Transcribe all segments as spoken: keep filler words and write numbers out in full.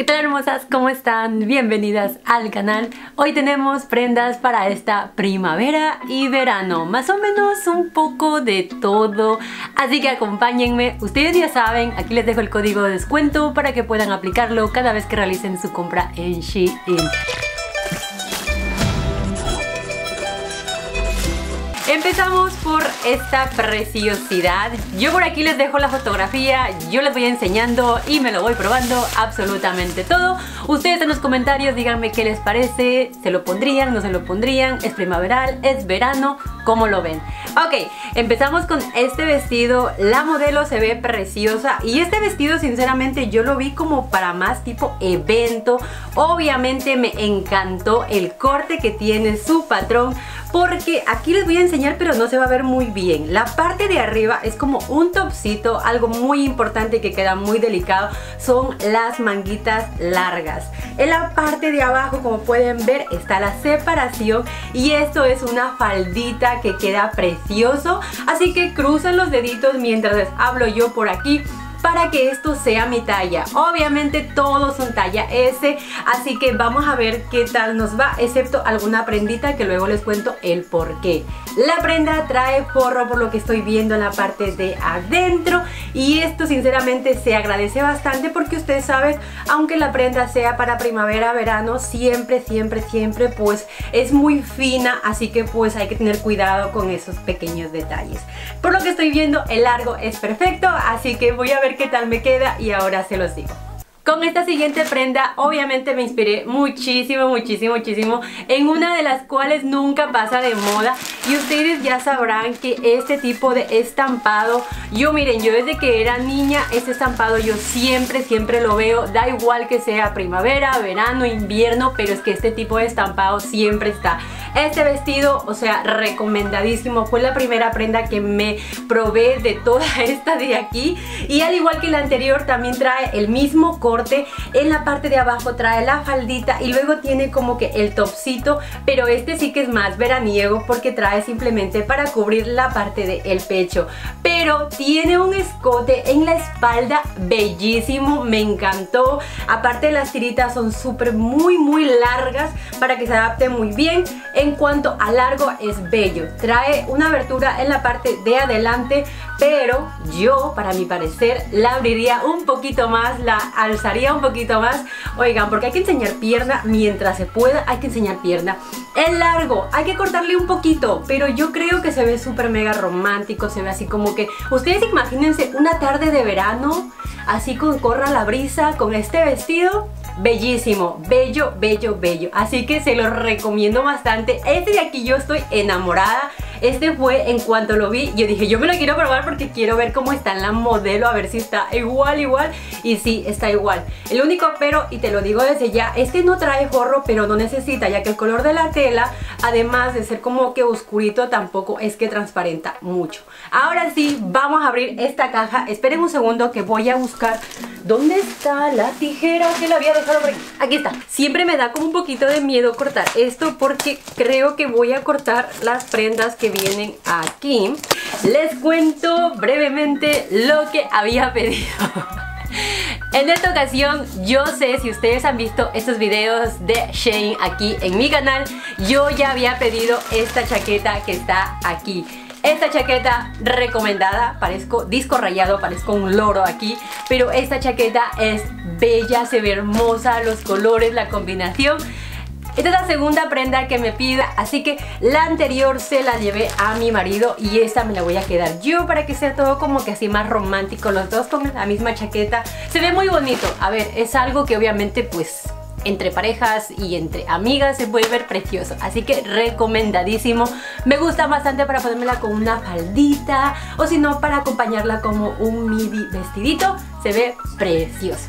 ¿Qué tal, hermosas? ¿Cómo están? Bienvenidas al canal. Hoy tenemos prendas para esta primavera y verano, más o menos un poco de todo, así que acompáñenme. Ustedes ya saben, aquí les dejo el código de descuento para que puedan aplicarlo cada vez que realicen su compra en Shein. Empezamos por esta preciosidad. Yo por aquí les dejo la fotografía, yo les voy enseñando y me lo voy probando absolutamente todo. Ustedes en los comentarios díganme qué les parece, se lo pondrían, no se lo pondrían, es primaveral, es verano, ¿cómo lo ven? Ok, empezamos con este vestido. La modelo se ve preciosa y este vestido sinceramente yo lo vi como para más tipo evento. Obviamente me encantó el corte que tiene, su patrón, porque aquí les voy a enseñar, pero no se va a ver muy bien. La parte de arriba es como un topcito, algo muy importante que queda muy delicado son las manguitas largas. En la parte de abajo, como pueden ver, está la separación y esto es una faldita que queda precioso, así que cruzan los deditos mientras les hablo yo por aquí para que esto sea mi talla. Obviamente todos son talla S, así que vamos a ver qué tal nos va, excepto alguna prendita que luego les cuento el por qué. La prenda trae forro, por lo que estoy viendo en la parte de adentro, y esto sinceramente se agradece bastante porque ustedes saben, aunque la prenda sea para primavera, verano, siempre, siempre, siempre pues es muy fina, así que pues hay que tener cuidado con esos pequeños detalles. Por lo que estoy viendo, el largo es perfecto, así que voy a ver qué tal me queda y ahora se los digo. Con esta siguiente prenda obviamente me inspiré muchísimo, muchísimo, muchísimo en una de las cuales nunca pasa de moda, y ustedes ya sabrán que este tipo de estampado, yo miren, yo desde que era niña este estampado yo siempre, siempre lo veo, da igual que sea primavera, verano, invierno, pero es que este tipo de estampado siempre está. Este vestido, o sea, recomendadísimo, fue la primera prenda que me probé de toda esta de aquí, y al igual que la anterior también trae el mismo color. En la parte de abajo trae la faldita y luego tiene como que el topcito, pero este sí que es más veraniego porque trae simplemente para cubrir la parte del pecho, pero tiene un escote en la espalda bellísimo, me encantó. Aparte las tiritas son súper muy muy largas para que se adapte muy bien. En cuanto a largo, es bello, trae una abertura en la parte de adelante, pero yo, para mi parecer, la abriría un poquito más, la alzaría un poquito más, oigan, porque hay que enseñar pierna mientras se pueda, hay que enseñar pierna. El largo hay que cortarle un poquito, pero yo creo que se ve súper mega romántico, se ve así como que, ustedes imagínense una tarde de verano, así con corra la brisa, con este vestido, bellísimo, bello, bello, bello, así que se lo recomiendo bastante. Este de aquí yo estoy enamorada. Este fue, en cuanto lo vi, yo dije, yo me lo quiero probar porque quiero ver cómo está en la modelo, a ver si está igual, igual. Y sí, está igual. El único pero, y te lo digo desde ya, este no trae forro, pero no necesita, ya que el color de la tela, además de ser como que oscurito, tampoco es que transparenta mucho. Ahora sí, vamos a abrir esta caja. Esperen un segundo que voy a buscar dónde está la tijera que la había dejado por aquí. Aquí está. Siempre me da como un poquito de miedo cortar esto porque creo que voy a cortar las prendas que vienen aquí. Les cuento brevemente lo que había pedido. En esta ocasión, yo sé, si ustedes han visto estos videos de Shein aquí en mi canal, yo ya había pedido esta chaqueta que está aquí. Esta chaqueta recomendada, parezco disco rayado, parezco un loro aquí, pero esta chaqueta es bella, se ve hermosa, los colores, la combinación. Esta es la segunda prenda que me pida, así que la anterior se la llevé a mi marido y esta me la voy a quedar yo para que sea todo como que así más romántico, los dos con la misma chaqueta. Se ve muy bonito, a ver, es algo que obviamente pues entre parejas y entre amigas se puede ver precioso, así que recomendadísimo. Me gusta bastante para ponérmela con una faldita o si no para acompañarla como un midi vestidito, se ve precioso.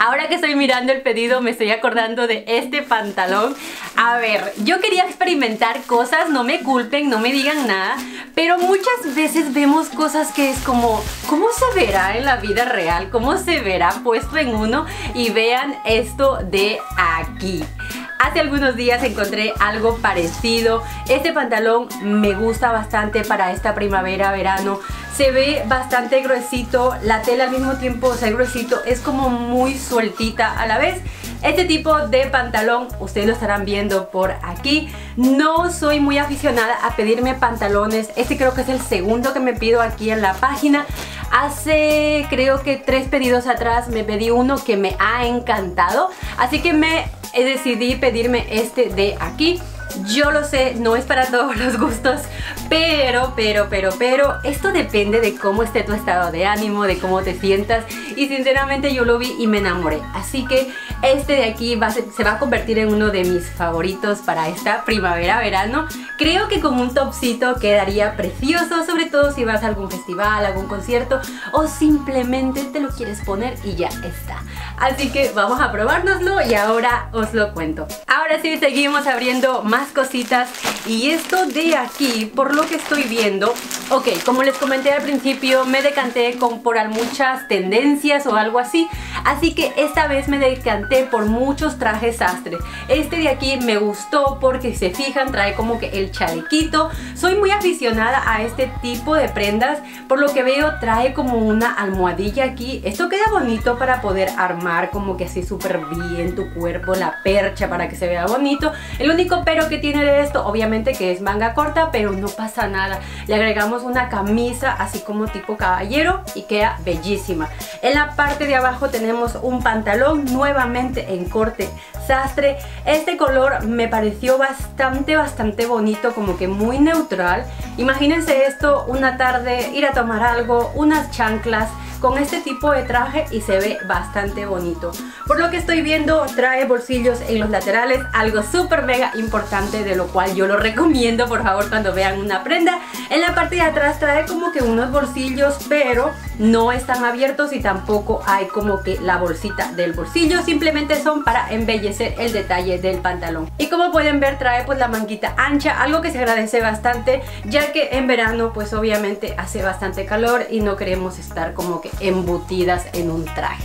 Ahora que estoy mirando el pedido me estoy acordando de este pantalón. A ver, yo quería experimentar cosas, no me culpen, no me digan nada, pero muchas veces vemos cosas que es como, ¿cómo se verá en la vida real? ¿Cómo se verá puesto en uno? Y vean esto de aquí. Hace algunos días encontré algo parecido. Este pantalón me gusta bastante para esta primavera, verano. se ve bastante gruesito, la tela al mismo tiempo se ve gruesito, es como muy sueltita a la vez. Este tipo de pantalón, ustedes lo estarán viendo por aquí. No soy muy aficionada a pedirme pantalones, este creo que es el segundo que me pido aquí en la página. Hace creo que tres pedidos atrás me pedí uno que me ha encantado, así que me decidí pedirme este de aquí. Yo lo sé, no es para todos los gustos, pero, pero, pero, pero esto depende de cómo esté tu estado de ánimo, de cómo te sientas. Y sinceramente yo lo vi y me enamoré, así que este de aquí va a ser, se va a convertir en uno de mis favoritos para esta primavera-verano. Creo que con un topcito quedaría precioso, sobre todo si vas a algún festival, algún concierto, o simplemente te lo quieres poner y ya está. Así que vamos a probárnoslo y ahora os lo cuento. Ahora sí, seguimos abriendo más cositas, y esto de aquí, por lo que estoy viendo, ok, como les comenté al principio, me decanté con, por muchas tendencias o algo así, así que esta vez me decanté por muchos trajes sastre. Este de aquí me gustó porque, si se fijan, trae como que el chalequito. Soy muy aficionada a este tipo de prendas, por lo que veo trae como una almohadilla aquí. Esto queda bonito para poder armar como que así súper bien tu cuerpo, la percha, para que se vea bonito. El único pero que tiene de esto, obviamente, que es manga corta, pero no pasa nada, le agregamos una camisa así como tipo caballero y queda bellísima. En la parte de abajo tenemos un pantalón nuevamente en corte sastre. Este color me pareció bastante bastante bonito, como que muy neutral. Imagínense esto una tarde, ir a tomar algo, unas chanclas con este tipo de traje, y se ve bastante bonito. Por lo que estoy viendo, trae bolsillos en los laterales, algo súper mega importante, de lo cual yo lo recomiendo, por favor, cuando vean una prenda. En la parte de atrás trae como que unos bolsillos, pero no están abiertos y tampoco hay como que la bolsita del bolsillo, simplemente son para embellecer el detalle del pantalón. Y como pueden ver, trae pues la manguita ancha, algo que se agradece bastante, ya que en verano pues obviamente hace bastante calor y no queremos estar como que embutidas en un traje.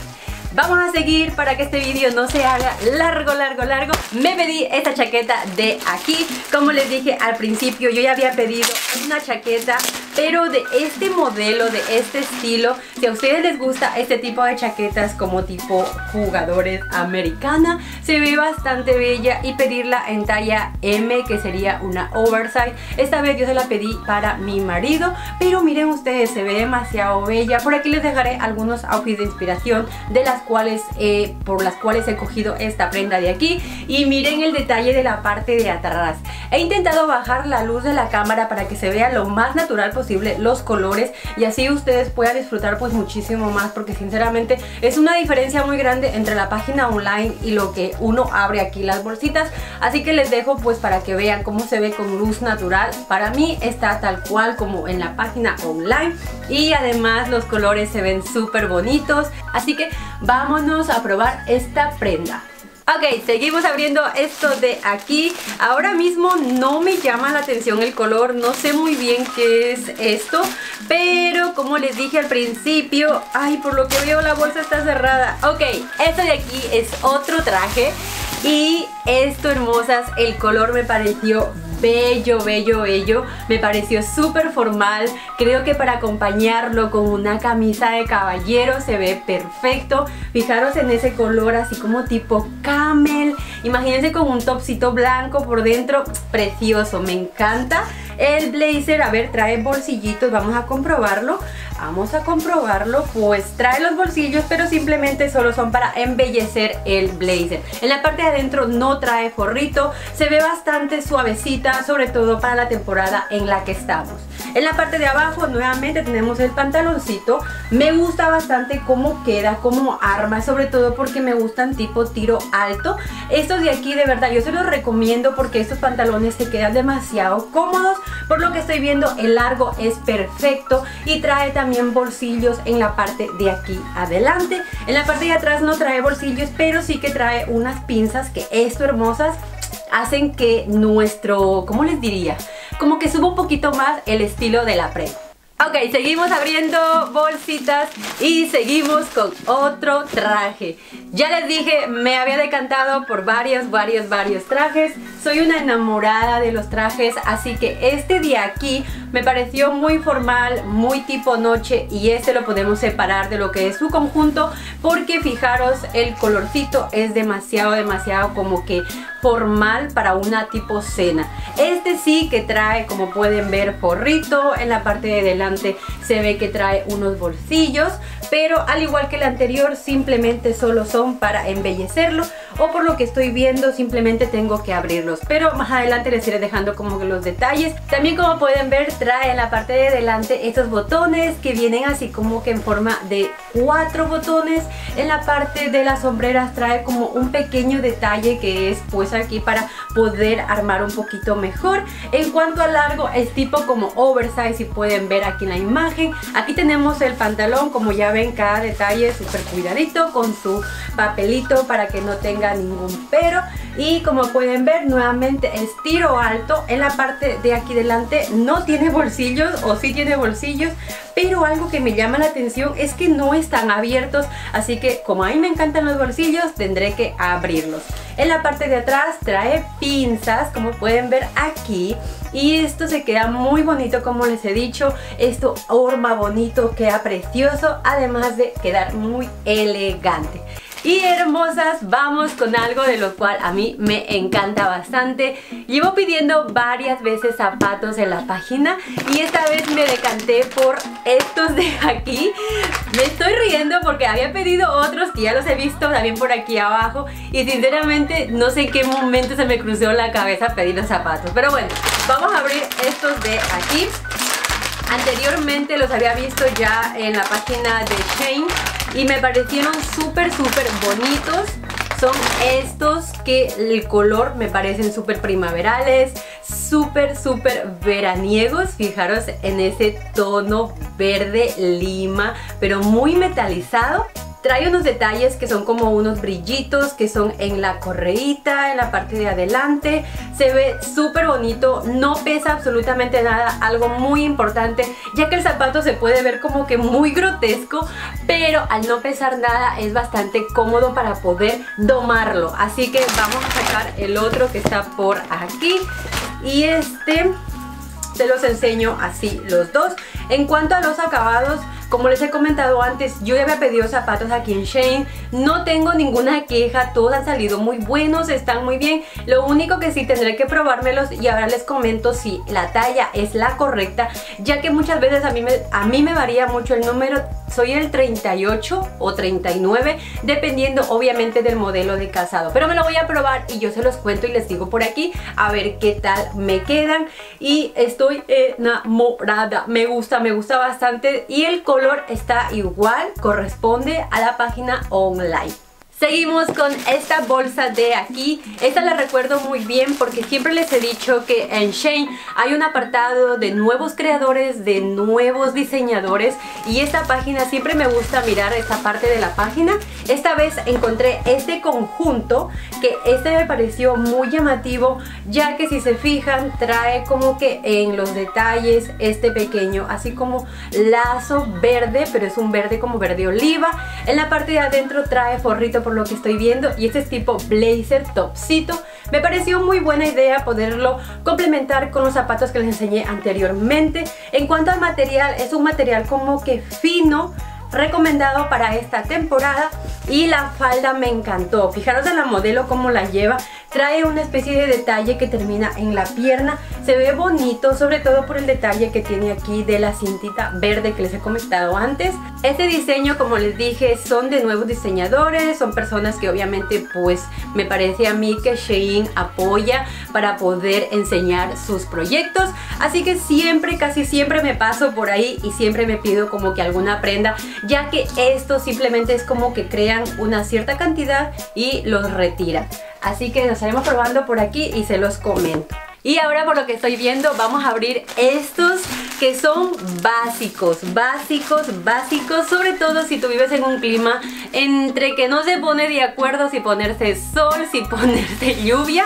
Vamos a seguir para que este vídeo no se haga largo, largo, largo. Me pedí esta chaqueta de aquí. Como les dije al principio, yo ya había pedido una chaqueta, pero de este modelo, de este estilo. Si a ustedes les gusta este tipo de chaquetas como tipo jugadores americana, se ve bastante bella, y pedirla en talla M, que sería una oversize. Esta vez yo se la pedí para mi marido, pero miren ustedes, se ve demasiado bella. Por aquí les dejaré algunos outfits de inspiración de las cuales, eh, por las cuales he cogido esta prenda de aquí. Y miren el detalle de la parte de atrás. He intentado bajar la luz de la cámara para que se vea lo más natural posible los colores, y así ustedes puedan disfrutar pues muchísimo más, porque sinceramente es una diferencia muy grande entre la página online y lo que uno abre aquí las bolsitas. Así que les dejo pues para que vean cómo se ve con luz natural. Para mí está tal cual como en la página online, y además los colores se ven súper bonitos, así que vámonos a probar esta prenda. Ok, seguimos abriendo esto de aquí. Ahora mismo no me llama la atención el color, no sé muy bien qué es esto, pero como les dije al principio, ay, por lo que veo la bolsa está cerrada. Ok, esto de aquí es otro traje, y esto, hermosas, el color me pareció bello, bello, bello. Me pareció súper formal. Creo que para acompañarlo con una camisa de caballero se ve perfecto. Fijaros en ese color así como tipo camel. Imagínense con un topcito blanco por dentro. Precioso, me encanta. El blazer, a ver, trae bolsillitos, vamos a comprobarlo. Vamos a comprobarlo, pues trae los bolsillos, pero simplemente solo son para embellecer el blazer. En la parte de adentro no trae forrito, se ve bastante suavecita, sobre todo para la temporada en la que estamos. En la parte de abajo nuevamente tenemos el pantaloncito. Me gusta bastante cómo queda, cómo arma, sobre todo porque me gustan tipo tiro alto. Estos de aquí, de verdad, yo se los recomiendo porque estos pantalones se quedan demasiado cómodos. Por lo que estoy viendo, el largo es perfecto y trae también bolsillos en la parte de aquí adelante. En la parte de atrás no trae bolsillos, pero sí que trae unas pinzas que, esto, hermosas, hacen que nuestro, ¿cómo les diría? Como que suba un poquito más el estilo de la prenda. Ok, seguimos abriendo bolsitas y seguimos con otro traje. Ya les dije, me había decantado por varios, varios, varios trajes. Soy una enamorada de los trajes, así que este de aquí me pareció muy formal, muy tipo noche, y este lo podemos separar de lo que es su conjunto porque fijaros, el colorcito es demasiado, demasiado como que formal para una tipo cena. Este sí que trae, como pueden ver, forrito en la parte de delante, se ve que trae unos bolsillos, pero al igual que el anterior simplemente solo son para embellecerlo, o por lo que estoy viendo simplemente tengo que abrirlos, pero más adelante les iré dejando como que los detalles. También, como pueden ver, trae en la parte de delante estos botones que vienen así como que en forma de cuatro botones. En la parte de las sombreras trae como un pequeño detalle que es pues aquí para poder armar un poquito mejor. En cuanto a largo, es tipo como oversize, si pueden ver aquí en la imagen. Aquí tenemos el pantalón, como ya ven, cada detalle súper cuidadito con su papelito para que no tenga ningún pero. Y como pueden ver, nuevamente es tiro alto. En la parte de aquí delante no tiene bolsillos, o sí tiene bolsillos, pero algo que me llama la atención es que no están abiertos, así que como a mí me encantan los bolsillos, tendré que abrirlos. En la parte de atrás trae pinzas, como pueden ver aquí, y esto se queda muy bonito, como les he dicho, esto horma bonito, queda precioso, además de quedar muy elegante. Y hermosas, vamos con algo de lo cual a mí me encanta bastante. Llevo pidiendo varias veces zapatos en la página y esta vez me decanté por estos de aquí. Me estoy riendo porque había pedido otros que ya los he visto también por aquí abajo, y sinceramente no sé en qué momento se me cruzó la cabeza pedir los zapatos. Pero bueno, vamos a abrir estos de aquí. Anteriormente los había visto ya en la página de SHEIN y me parecieron súper súper bonitos. Son estos que el color me parecen súper primaverales, súper súper veraniegos. Fijaros en ese tono verde lima, pero muy metalizado. Trae unos detalles que son como unos brillitos que son en la correíta, en la parte de adelante. Se ve súper bonito, no pesa absolutamente nada, algo muy importante, ya que el zapato se puede ver como que muy grotesco, pero al no pesar nada es bastante cómodo para poder domarlo. Así que vamos a sacar el otro que está por aquí, y este se los enseño así los dos. En cuanto a los acabados, como les he comentado antes, yo ya había pedido zapatos aquí en SHEIN, no tengo ninguna queja, todos han salido muy buenos, están muy bien. Lo único que sí tendré que probármelos y ahora les comento si la talla es la correcta, ya que muchas veces a mí me, a mí me varía mucho el número. Soy el treinta y ocho o treinta y nueve, dependiendo obviamente del modelo de calzado, pero me lo voy a probar y yo se los cuento y les digo por aquí a ver qué tal me quedan. Y estoy enamorada, me gusta, me gusta bastante, y el color está igual, corresponde a la página online. Seguimos con esta bolsa de aquí. Esta la recuerdo muy bien porque siempre les he dicho que en SHEIN hay un apartado de nuevos creadores, de nuevos diseñadores, y esta página siempre me gusta mirar esta parte de la página. Esta vez encontré este conjunto que este me pareció muy llamativo, ya que si se fijan trae como que en los detalles este pequeño así como lazo verde, pero es un verde como verde oliva. En la parte de adentro trae forrito por lo que estoy viendo, y este es tipo blazer topcito. Me pareció muy buena idea poderlo complementar con los zapatos que les enseñé anteriormente. En cuanto al material, es un material como que fino, recomendado para esta temporada, y la falda me encantó. Fijaros en la modelo como la lleva, trae una especie de detalle que termina en la pierna, se ve bonito, sobre todo por el detalle que tiene aquí de la cintita verde que les he comentado antes. Este diseño, como les dije, son de nuevos diseñadores, son personas que obviamente pues me parece a mí que SHEIN apoya para poder enseñar sus proyectos, así que siempre, casi siempre me paso por ahí y siempre me pido como que alguna prenda, ya que esto simplemente es como que crean una cierta cantidad y los retiran. Así que nos estaremos probando por aquí y se los comento. Y ahora, por lo que estoy viendo, vamos a abrir estos que son básicos, básicos, básicos, sobre todo si tú vives en un clima entre que no se pone de acuerdo si ponerse sol, si ponerse lluvia.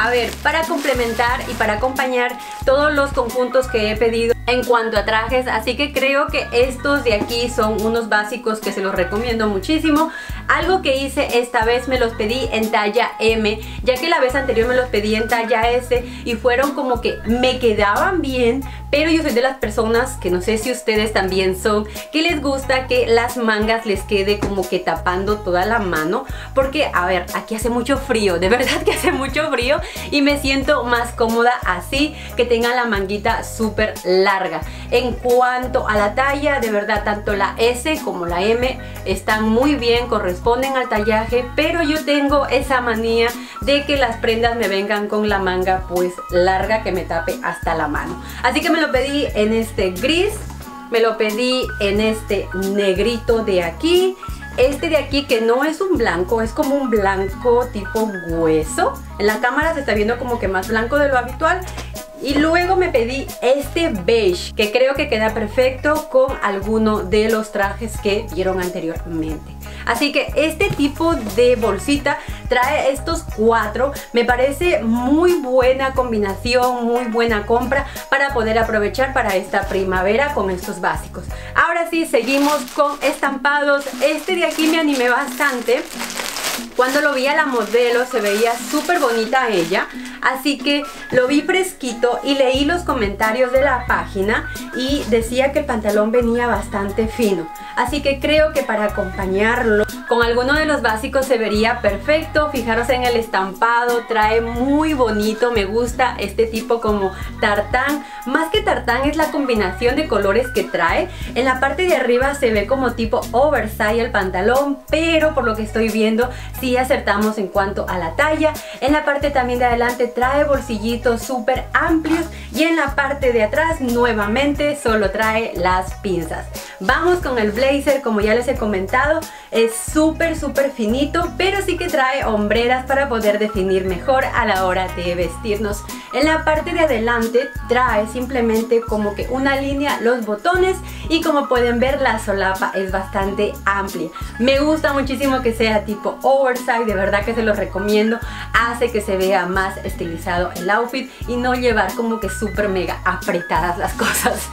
A ver, para complementar y para acompañar todos los conjuntos que he pedido en cuanto a trajes, así que creo que estos de aquí son unos básicos que se los recomiendo muchísimo. Algo que hice esta vez, me los pedí en talla M, ya que la vez anterior me los pedí en talla S y fueron como que me quedaban bien, pero yo soy de las personas, que no sé si ustedes también son, que les gusta que las mangas les quede como que tapando toda la mano, porque a ver, aquí hace mucho frío, de verdad que hace mucho frío y me siento más cómoda así, que tenga la manguita súper larga. En cuanto a la talla, de verdad tanto la S como la M están muy bien, corresponden al tallaje, pero yo tengo esa manía de que las prendas me vengan con la manga pues larga que me tape hasta la mano, así que me Me lo pedí en este gris, me lo pedí en este negrito de aquí, este de aquí que no es un blanco, es como un blanco tipo hueso, en la cámara se está viendo como que más blanco de lo habitual, y luego me pedí este beige que creo que queda perfecto con alguno de los trajes que vieron anteriormente. Así que este tipo de bolsita trae estos cuatro, me parece muy buena combinación, muy buena compra para poder aprovechar para esta primavera con estos básicos. Ahora sí, seguimos con estampados. Este de aquí me animé bastante. Cuando lo vi a la modelo se veía súper bonita ella, así que lo vi fresquito y leí los comentarios de la página y decía que el pantalón venía bastante fino. Así que creo que para acompañarlo con alguno de los básicos se vería perfecto. Fijaros en el estampado, trae muy bonito, me gusta este tipo como tartán. Más que tartán es la combinación de colores que trae. En la parte de arriba se ve como tipo oversize el pantalón, pero por lo que estoy viendo sí acertamos en cuanto a la talla. En la parte también de adelante trae bolsillitos súper amplios y en la parte de atrás nuevamente solo trae las pinzas. Vamos con el blazer, como ya les he comentado, es súper súper finito, pero sí que trae hombreras para poder definir mejor a la hora de vestirnos. En la parte de adelante trae simplemente como que una línea los botones y como pueden ver la solapa es bastante amplia. Me gusta muchísimo que sea tipo oversize, de verdad que se los recomiendo, hace que se vea más estilizado el outfit y no llevar como que súper mega apretadas las cosas.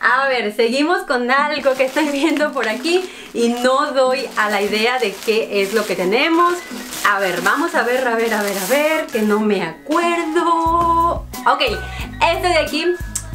A ver, seguimos con algo que estoy viendo por aquí y no doy a la idea de qué es lo que tenemos. A ver, vamos a ver, a ver, a ver, a ver, que no me acuerdo. Ok, este de aquí,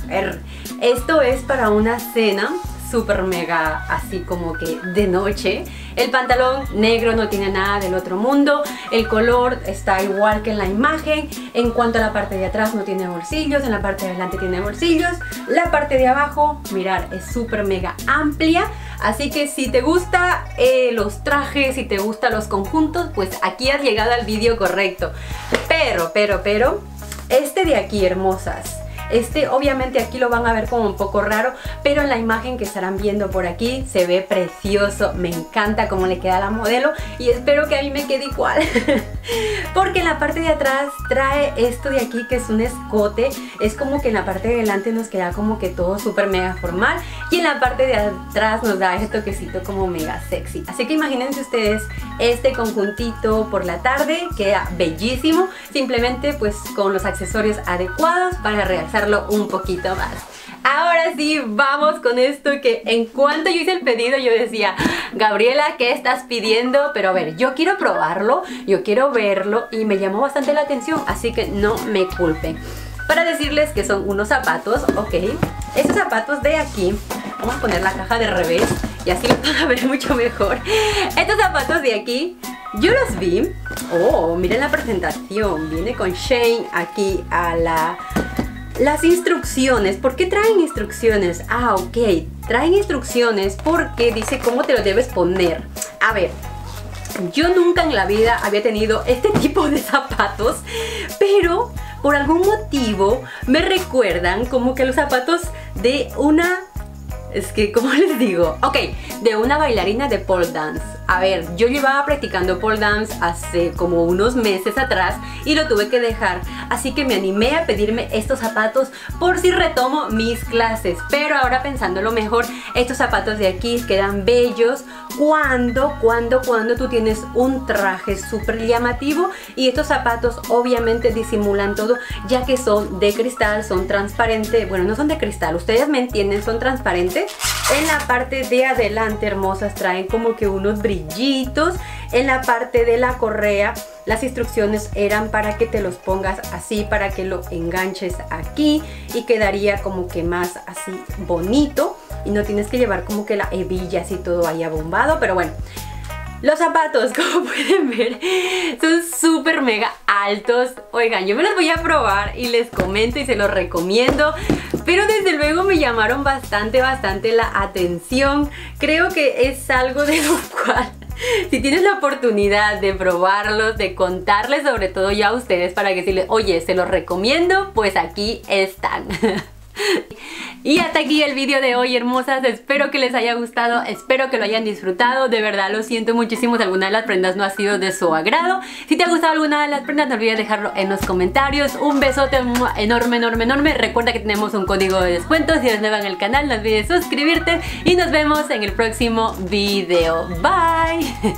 a ver, esto es para una cena súper mega así como que de noche. El pantalón negro no tiene nada del otro mundo, el color está igual que en la imagen. En cuanto a la parte de atrás no tiene bolsillos, en la parte de adelante tiene bolsillos. La parte de abajo, mirar, es súper mega amplia. Así que si te gusta eh, los trajes, si te gustan los conjuntos, pues aquí has llegado al vídeo correcto. Pero, pero, pero, este de aquí, hermosas. Este obviamente aquí lo van a ver como un poco raro, pero en la imagen que estarán viendo por aquí se ve precioso. Me encanta cómo le queda a la modelo y espero que a mí me quede igual. Porque en la parte de atrás trae esto de aquí que es un escote. Es como que en la parte de delante nos queda como que todo súper mega formal y en la parte de atrás nos da este toquecito como mega sexy. Así que imagínense ustedes este conjuntito por la tarde, queda bellísimo. Simplemente pues con los accesorios adecuados para realzar un poquito más. Ahora sí, vamos con esto que en cuanto yo hice el pedido yo decía, Gabriela, ¿qué estás pidiendo? Pero a ver, yo quiero probarlo, yo quiero verlo y me llamó bastante la atención, así que no me culpen. Para decirles que son unos zapatos, ok, estos zapatos de aquí, vamos a poner la caja de revés y así los van a ver mucho mejor. Estos zapatos de aquí, yo los vi, oh, miren la presentación, viene con Shein aquí a la... Las instrucciones, ¿por qué traen instrucciones? Ah, ok, traen instrucciones porque dice cómo te lo debes poner. A ver, yo nunca en la vida había tenido este tipo de zapatos, pero por algún motivo me recuerdan como que los zapatos de una Es que, ¿cómo les digo? Ok, de una bailarina de pole dance. A ver, yo llevaba practicando pole dance hace como unos meses atrás y lo tuve que dejar. Así que me animé a pedirme estos zapatos por si retomo mis clases. Pero ahora pensándolo mejor, estos zapatos de aquí quedan bellos. Cuando, cuando, cuando tú tienes un traje súper llamativo y estos zapatos obviamente disimulan todo, ya que son de cristal, son transparentes. Bueno, no son de cristal, ustedes me entienden, son transparentes. En la parte de adelante, hermosas, traen como que unos brillitos. En la parte de la correa, las instrucciones eran para que te los pongas así, para que lo enganches aquí y quedaría como que más así bonito. Y no tienes que llevar como que la hebilla así todo ahí abombado, pero bueno. Los zapatos, como pueden ver, son súper mega altos. Oigan, yo me los voy a probar y les comento y se los recomiendo. Pero desde luego me llamaron bastante, bastante la atención. Creo que es algo de lo cual, si tienes la oportunidad de probarlos, de contarles sobre todo ya a ustedes para que decirles, oye, se los recomiendo, pues aquí están. Y hasta aquí el vídeo de hoy, hermosas. Espero que les haya gustado, espero que lo hayan disfrutado. De verdad lo siento muchísimo si alguna de las prendas no ha sido de su agrado. Si te ha gustado alguna de las prendas, no olvides dejarlo en los comentarios. Un besote enorme, enorme, enorme. Recuerda que tenemos un código de descuento. Si eres nueva en el canal, no olvides suscribirte. Y nos vemos en el próximo vídeo. Bye.